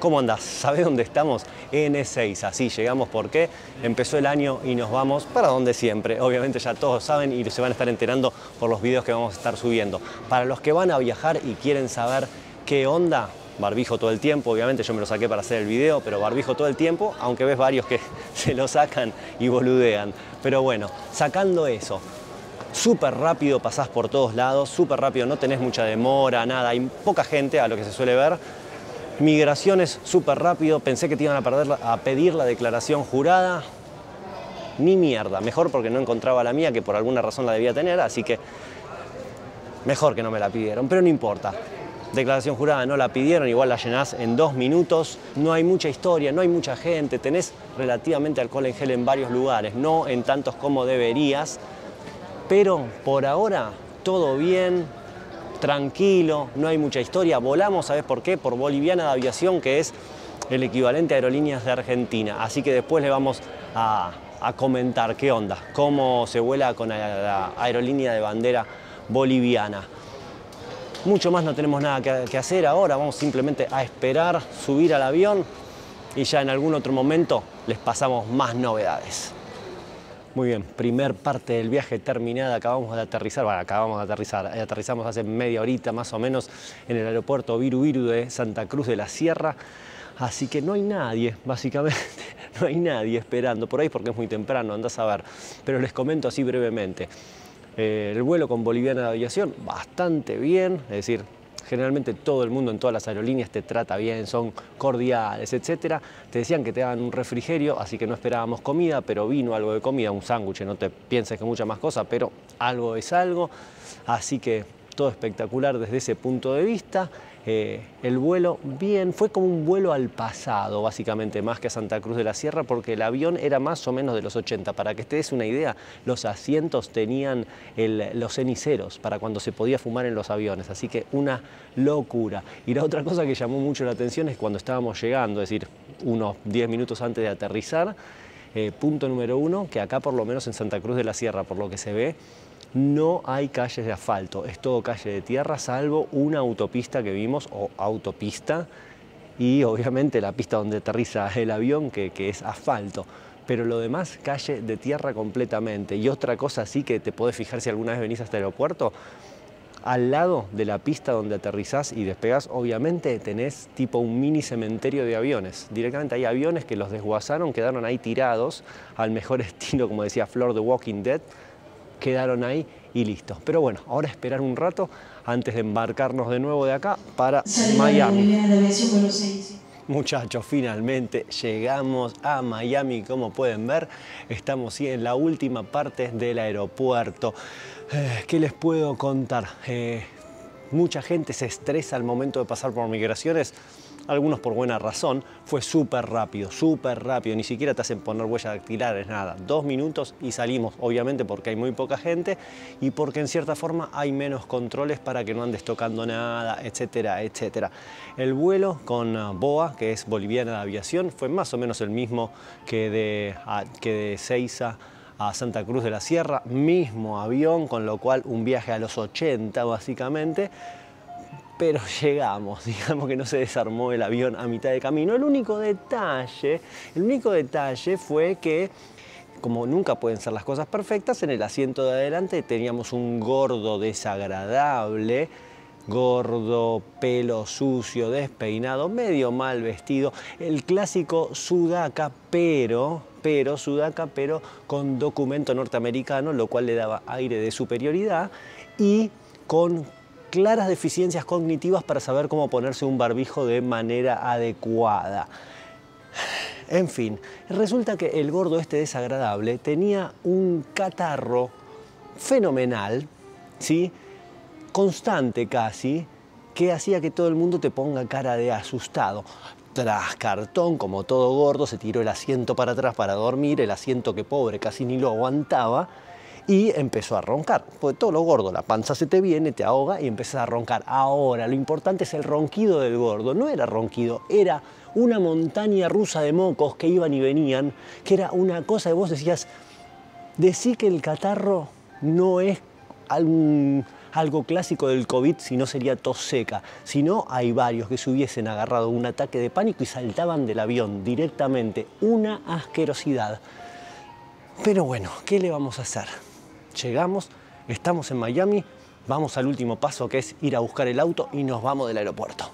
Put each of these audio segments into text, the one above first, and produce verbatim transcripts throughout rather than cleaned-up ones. ¿Cómo andás? ¿Sabés dónde estamos? En E seis, así llegamos porque empezó el año y nos vamos para donde siempre. Obviamente ya todos saben y se van a estar enterando por los videos que vamos a estar subiendo. Para los que van a viajar y quieren saber qué onda, barbijo todo el tiempo, obviamente yo me lo saqué para hacer el video, pero barbijo todo el tiempo, aunque ves varios que se lo sacan y boludean. Pero bueno, sacando eso, súper rápido pasás por todos lados, súper rápido, no tenés mucha demora, nada, hay poca gente a lo que se suele ver. Migraciones súper rápido, pensé que te iban a, perder, a pedir la declaración jurada, ni mierda, mejor porque no encontraba la mía, que por alguna razón la debía tener, así que mejor que no me la pidieron, pero no importa. Declaración jurada no la pidieron, igual la llenás en dos minutos, no hay mucha historia, no hay mucha gente, tenés relativamente alcohol en gel en varios lugares, no en tantos como deberías, pero por ahora todo bien, tranquilo, no hay mucha historia. Volamos, ¿sabés por qué? Por Boliviana de Aviación, que es el equivalente a Aerolíneas de Argentina. Así que después le vamos a, a comentar qué onda, cómo se vuela con la aerolínea de bandera boliviana. Mucho más no tenemos nada que, que hacer ahora, vamos simplemente a esperar, subir al avión y ya en algún otro momento les pasamos más novedades. Muy bien, primer parte del viaje terminada, acabamos de aterrizar, bueno, acabamos de aterrizar, aterrizamos hace media horita más o menos en el aeropuerto Viru Viru de Santa Cruz de la Sierra, así que no hay nadie, básicamente, no hay nadie esperando por ahí porque es muy temprano, andás a ver, pero les comento así brevemente. Eh, el vuelo con Boliviana de Aviación, bastante bien, es decir, generalmente todo el mundo en todas las aerolíneas te trata bien, son cordiales, etcétera. Te decían que te daban un refrigerio, así que no esperábamos comida, pero vino algo de comida, un sándwich, no te pienses que mucha más cosa, pero algo es algo. Así que todo espectacular desde ese punto de vista. Eh, el vuelo, bien, fue como un vuelo al pasado, básicamente, más que a Santa Cruz de la Sierra, porque el avión era más o menos de los ochenta. Para que te des una idea, los asientos tenían el, los ceniceros para cuando se podía fumar en los aviones, así que una locura. Y la otra cosa que llamó mucho la atención es cuando estábamos llegando, es decir, unos diez minutos antes de aterrizar, eh, punto número uno, que acá por lo menos en Santa Cruz de la Sierra, por lo que se ve, no hay calles de asfalto, es todo calle de tierra, salvo una autopista que vimos, o autopista, y obviamente la pista donde aterriza el avión, que, que es asfalto. Pero lo demás, calle de tierra completamente. Y otra cosa sí que te podés fijar si alguna vez venís hasta el aeropuerto, al lado de la pista donde aterrizás y despegás, obviamente tenés tipo un mini cementerio de aviones. Directamente hay aviones que los desguazaron, quedaron ahí tirados, al mejor estilo, como decía Flor de Walking Dead, quedaron ahí y listo. Pero bueno, ahora esperar un rato antes de embarcarnos de nuevo de acá para Miami. Muchachos, finalmente llegamos a Miami. Como pueden ver, estamos en la última parte del aeropuerto. Eh, ¿Qué les puedo contar? Eh, mucha gente se estresa al momento de pasar por migraciones. Algunos por buena razón, fue súper rápido, súper rápido, ni siquiera te hacen poner huellas dactilares, nada. Dos minutos y salimos, obviamente porque hay muy poca gente y porque en cierta forma hay menos controles para que no andes tocando nada, etcétera, etcétera. El vuelo con B O A, que es Boliviana de Aviación, fue más o menos el mismo que de, a, que de Ezeiza a Santa Cruz de la Sierra, mismo avión, con lo cual un viaje a los ochenta básicamente. Pero llegamos, digamos que no se desarmó el avión a mitad de camino. El único detalle, el único detalle fue que, como nunca pueden ser las cosas perfectas, en el asiento de adelante teníamos un gordo desagradable, gordo, pelo sucio, despeinado, medio mal vestido, el clásico sudaca, pero, pero, sudaca, pero con documento norteamericano, lo cual le daba aire de superioridad y con claras deficiencias cognitivas para saber cómo ponerse un barbijo de manera adecuada. En fin, resulta que el gordo este desagradable tenía un catarro fenomenal, ¿sí? Constante casi, que hacía que todo el mundo te ponga cara de asustado. Tras cartón, como todo gordo, se tiró el asiento para atrás para dormir, el asiento que pobre casi ni lo aguantaba, y empezó a roncar, porque todo lo gordo, la panza se te viene, te ahoga y empezás a roncar. Ahora, lo importante es el ronquido del gordo, no era ronquido, era una montaña rusa de mocos que iban y venían, que era una cosa que vos decías, decí que el catarro no es algún, algo clásico del COVID, si no sería tos seca. Si no, hay varios que se hubiesen agarrado un ataque de pánico y saltaban del avión directamente. Una asquerosidad. Pero bueno, ¿qué le vamos a hacer? Llegamos, estamos en Miami, vamos al último paso que es ir a buscar el auto y nos vamos del aeropuerto.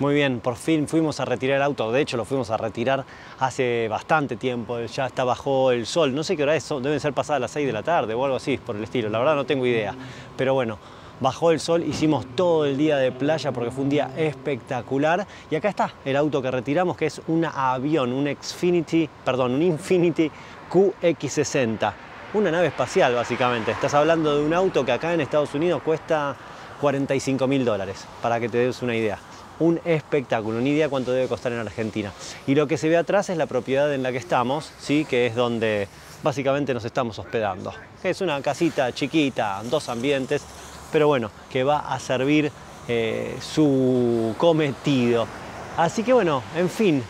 Muy bien, por fin fuimos a retirar el auto. De hecho, lo fuimos a retirar hace bastante tiempo. Ya está bajo el sol. No sé qué hora es, deben ser pasadas las seis de la tarde o algo así, por el estilo. La verdad no tengo idea. Pero bueno, bajó el sol, hicimos todo el día de playa porque fue un día espectacular. Y acá está el auto que retiramos, que es un avión, un Infiniti, perdón, un Infiniti Q X sesenta. Una nave espacial, básicamente. Estás hablando de un auto que acá en Estados Unidos cuesta cuarenta y cinco mil dólares, para que te des una idea. Un espectáculo, ni idea cuánto debe costar en Argentina. Y lo que se ve atrás es la propiedad en la que estamos, ¿sí? Que es donde básicamente nos estamos hospedando. Es una casita chiquita, dos ambientes, pero bueno, que va a servir eh, su cometido. Así que bueno, en fin,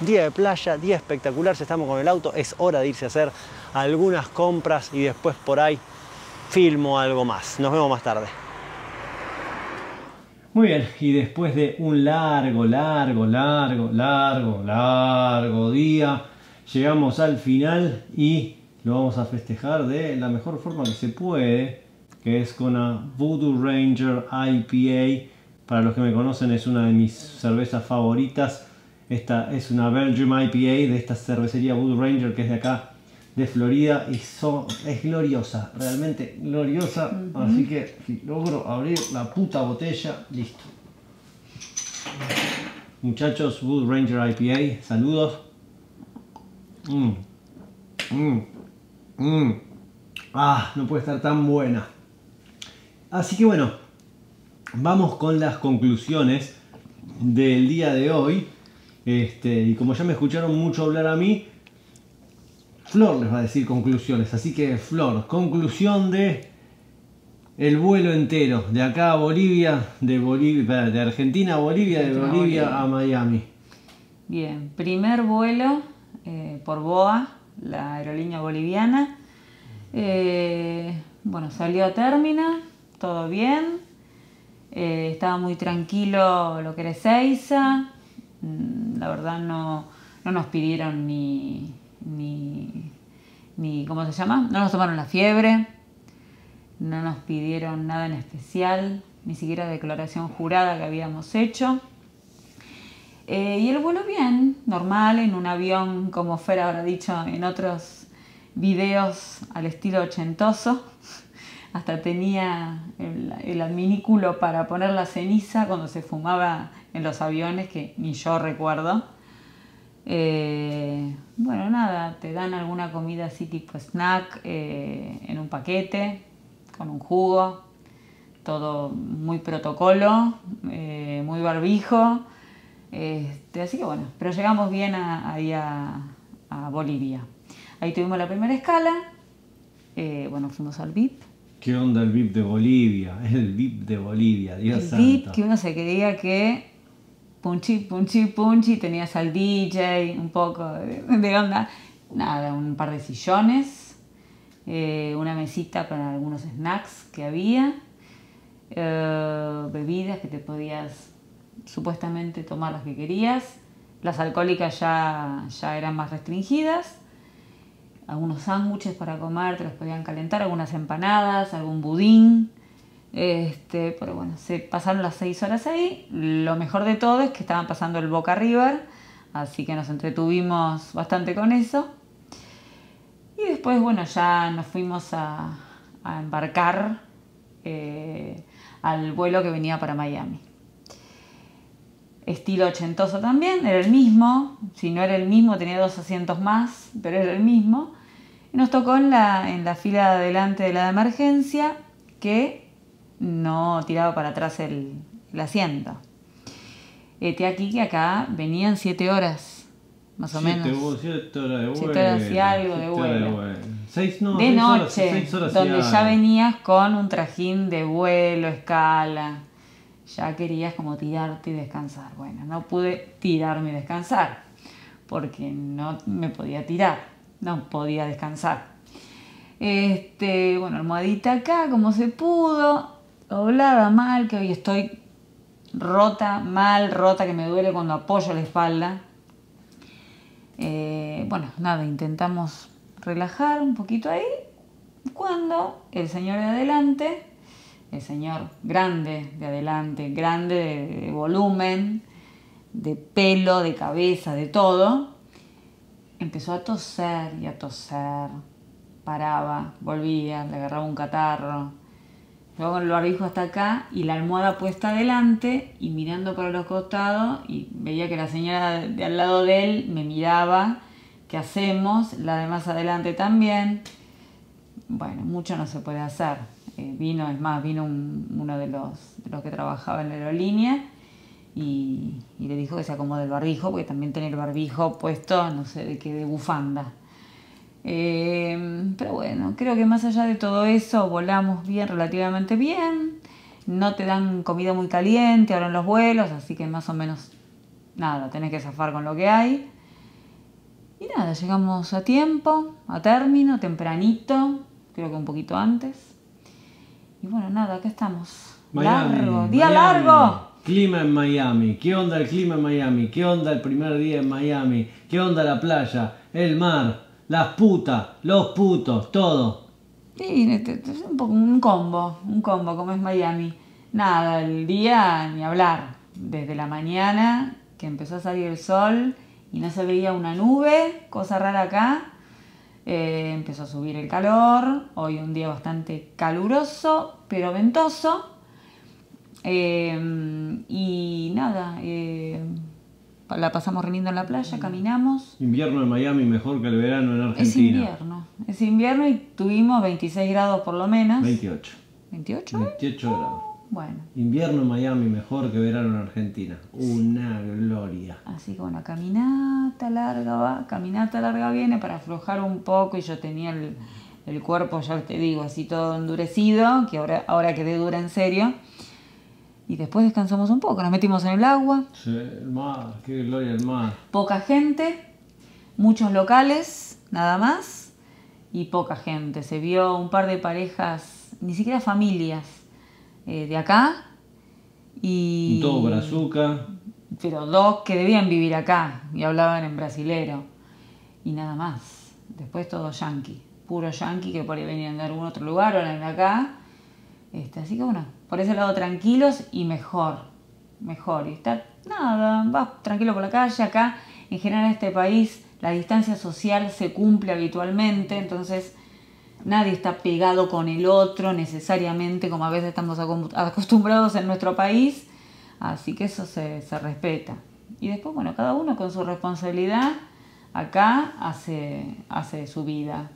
día de playa, día espectacular, ya estamos con el auto, es hora de irse a hacer algunas compras y después por ahí filmo algo más. Nos vemos más tarde. Muy bien, y después de un largo, largo, largo, largo, largo día, llegamos al final y lo vamos a festejar de la mejor forma que se puede, que es con la Voodoo Ranger I P A. Para los que me conocen, es una de mis cervezas favoritas. Esta es una Belgium I P A de esta cervecería Wood Ranger, que es de acá, de Florida, y so, es gloriosa, realmente gloriosa. Uh-huh. Así que si logro abrir la puta botella, listo. Muchachos, Wood Ranger I P A, saludos. Mm. Mm. Mm. Ah, no puede estar tan buena. Así que bueno, vamos con las conclusiones del día de hoy. Este, y como ya me escucharon mucho hablar a mí, Flor les va a decir conclusiones. Así que Flor, conclusión de el vuelo entero de acá a Bolivia, de, Bolivia, de Argentina a Bolivia, de Bolivia a Miami. Bien, primer vuelo eh, por B O A, la aerolínea boliviana. Eh, bueno, salió a término, todo bien. Eh, estaba muy tranquilo lo que era Ezeiza. La verdad no, no nos pidieron ni... Ni, ni, ¿cómo se llama? No nos tomaron la fiebre, no nos pidieron nada en especial, ni siquiera declaración jurada que habíamos hecho. Eh, y el vuelo bien, normal, en un avión, como Fer habrá dicho en otros videos, al estilo ochentoso. Hasta tenía el, el adminículo para poner la ceniza cuando se fumaba en los aviones, que ni yo recuerdo. Eh, bueno, nada, te dan alguna comida así tipo snack eh, en un paquete, con un jugo, todo muy protocolo, eh, muy barbijo, este, así que bueno, pero llegamos bien a, ahí a, a Bolivia. Ahí tuvimos la primera escala, eh, bueno, fuimos al V I P. ¿Qué onda el V I P de Bolivia? El V I P de Bolivia, Dios santo. El V I P que uno se creía que... Punchi, punchi, punchi, tenías al D J, un poco de, de onda, nada, un par de sillones, eh, una mesita para algunos snacks que había, eh, bebidas que te podías supuestamente tomar las que querías, las alcohólicas ya, ya eran más restringidas, algunos sándwiches para comer, te los podían calentar, algunas empanadas, algún budín. Este, pero bueno, se pasaron las seis horas ahí. Lo mejor de todo es que estaban pasando el Boca River, así que nos entretuvimos bastante con eso. Y después, bueno, ya nos fuimos a, a embarcar eh, al vuelo que venía para Miami. Estilo ochentoso también, era el mismo. Si no era el mismo, tenía dos asientos más, pero era el mismo. Y nos tocó en la, en la fila de adelante de la de emergencia, que no tiraba para atrás el, el asiento. Este aquí que acá venían siete horas, más o menos. siete horas de vuelo. siete horas y algo de vuelo. De noche, donde ya venías con un trajín de vuelo, escala. Ya querías como tirarte y descansar. Bueno, no pude tirarme y descansar, porque no me podía tirar, no podía descansar. Este, bueno, almohadita acá, como se pudo. Doblada mal, que hoy estoy rota, mal, rota, que me duele cuando apoyo la espalda. Eh, bueno, nada, intentamos relajar un poquito ahí. Cuando el señor de adelante, el señor grande de adelante, grande de, de volumen, de pelo, de cabeza, de todo, empezó a toser y a toser. Paraba, volvía, le agarraba un catarro. Yo con el barbijo hasta acá y la almohada puesta adelante y mirando para los costados, y veía que la señora de al lado de él me miraba, ¿qué hacemos? La de más adelante también. Bueno, mucho no se puede hacer. Eh, vino, es más, vino un, uno de los, de los que trabajaba en la aerolínea y, y le dijo que se acomode el barbijo, porque también tenía el barbijo puesto, no sé de qué, de bufanda. Eh, pero bueno, creo que más allá de todo eso volamos bien, relativamente bien. No te dan comida muy caliente ahora en los vuelos, así que más o menos nada, tenés que zafar con lo que hay. Y nada, llegamos a tiempo, a término, tempranito, creo que un poquito antes. Y bueno, nada, acá estamos. Miami, largo, día Miami, largo. Clima en Miami, ¿qué onda el clima en Miami? ¿Qué onda el primer día en Miami? ¿Qué onda la playa, el mar? Las putas, los putos, todo. Sí, es un, poco, un combo, un combo como es Miami. Nada, el día ni hablar. Desde la mañana que empezó a salir el sol y no se veía una nube, cosa rara acá. Eh, empezó a subir el calor. Hoy un día bastante caluroso, pero ventoso. Eh, y nada... Eh, la pasamos riendo en la playa, caminamos. Invierno en Miami mejor que el verano en Argentina. Es invierno, es invierno y tuvimos veintiséis grados por lo menos. veintiocho. ¿veintiocho? veintiocho oh, grados. Bueno. Invierno en Miami mejor que verano en Argentina. Una gloria. Así que bueno, caminata larga va, caminata larga viene para aflojar un poco, y yo tenía el, el cuerpo, ya te digo, así todo endurecido, que ahora, ahora quedé dura en serio. Y después descansamos un poco, nos metimos en el agua. Sí, el mar, qué gloria el mar. Poca gente, muchos locales, nada más, y poca gente. Se vio un par de parejas, ni siquiera familias, eh, de acá. Y todo brazuca. Pero dos que debían vivir acá y hablaban en brasilero. Y nada más. Después todo yanqui, puro yanqui que por ahí venían de algún otro lugar o eran de acá. Este, así que bueno, por ese lado tranquilos y mejor, mejor. Y estar, nada, vas tranquilo por la calle. Acá, en general, en este país, la distancia social se cumple habitualmente. Entonces, nadie está pegado con el otro necesariamente, como a veces estamos acostumbrados en nuestro país. Así que eso se, se respeta. Y después, bueno, cada uno con su responsabilidad acá hace, hace su vida.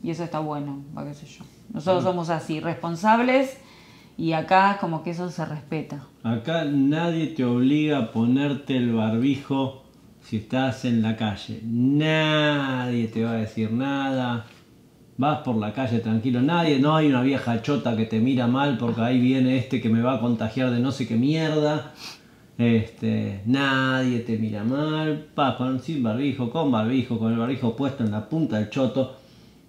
Y eso está bueno, va, qué sé yo. Nosotros somos así, responsables, y acá como que eso se respeta. Acá nadie te obliga a ponerte el barbijo si estás en la calle. Nadie te va a decir nada. Vas por la calle tranquilo. Nadie, no hay una vieja chota que te mira mal porque ahí viene este que me va a contagiar de no sé qué mierda. Este, nadie te mira mal. Vas con, sin barbijo, con barbijo, con el barbijo puesto en la punta del choto.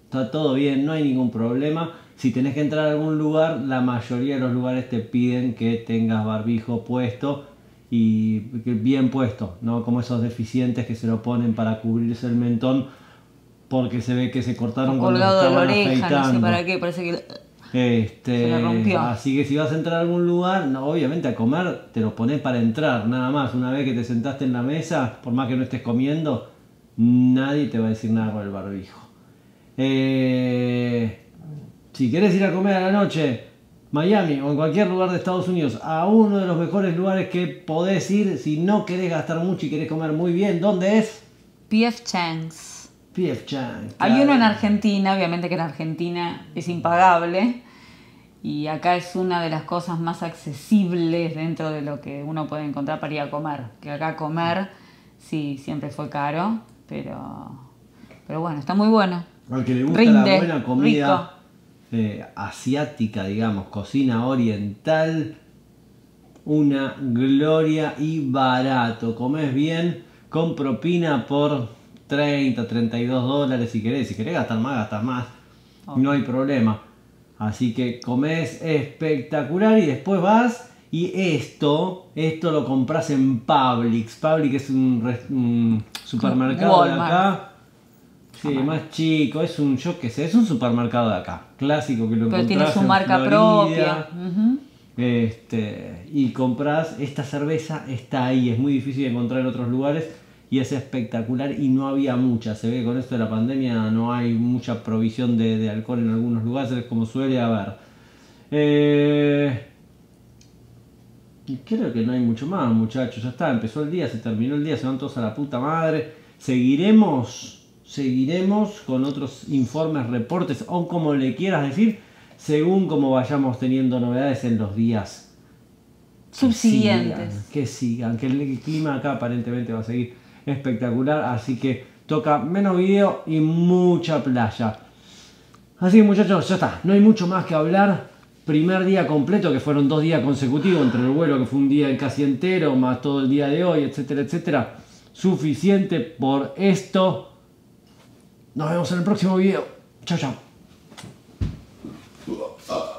Está todo bien, no hay ningún problema. Si tenés que entrar a algún lugar, la mayoría de los lugares te piden que tengas barbijo puesto y bien puesto, no como esos deficientes que se lo ponen para cubrirse el mentón porque se ve que se cortaron cuando estaban afeitando. No sé para qué, parece que este, se le rompió. Así que si vas a entrar a algún lugar, no, obviamente a comer te lo pones para entrar, nada más. Una vez que te sentaste en la mesa, por más que no estés comiendo, nadie te va a decir nada con el barbijo. Eh, si querés ir a comer a la noche, Miami o en cualquier lugar de Estados Unidos, a uno de los mejores lugares que podés ir si no querés gastar mucho y querés comer muy bien, ¿dónde es? P F Chang's. P F Chang's. Claro. Hay uno en Argentina, obviamente que en Argentina es impagable, y acá es una de las cosas más accesibles dentro de lo que uno puede encontrar para ir a comer. Que acá comer, sí, siempre fue caro, pero, pero bueno, está muy bueno. Al que le gusta Rinde, la buena comida eh, asiática, digamos, cocina oriental, una gloria y barato. Comés bien, con propina por treinta, treinta y dos dólares si querés. Si querés gastar más, gastar más. no hay problema. Así que comes espectacular y después vas y esto, esto lo compras en Publix. Publix es un, un supermercado Walmart. de acá. Sí, Walmart. más chico, es un, yo qué sé, es un supermercado de acá. Clásico que lo encontrás. Pero tiene su marca propia. Uh-huh. Este, y compras esta cerveza, está ahí, es muy difícil de encontrar en otros lugares y es espectacular y no había mucha. Se ve que con esto de la pandemia no hay mucha provisión de, de alcohol en algunos lugares como suele haber. Eh, creo que no hay mucho más, muchachos, ya está, empezó el día, se terminó el día, se van todos a la puta madre. Seguiremos, seguiremos con otros informes, reportes o como le quieras decir, según como vayamos teniendo novedades en los días subsiguientes. Que sigan, que sigan, que el clima acá aparentemente va a seguir espectacular, así que toca menos video y mucha playa. Así que muchachos, ya está, no hay mucho más que hablar. Primer día completo, que fueron dos días consecutivos, entre el vuelo que fue un día casi entero, más todo el día de hoy, etcétera, etcétera. Suficiente por esto. Nos vemos en el próximo video. Chao, chao. Oh.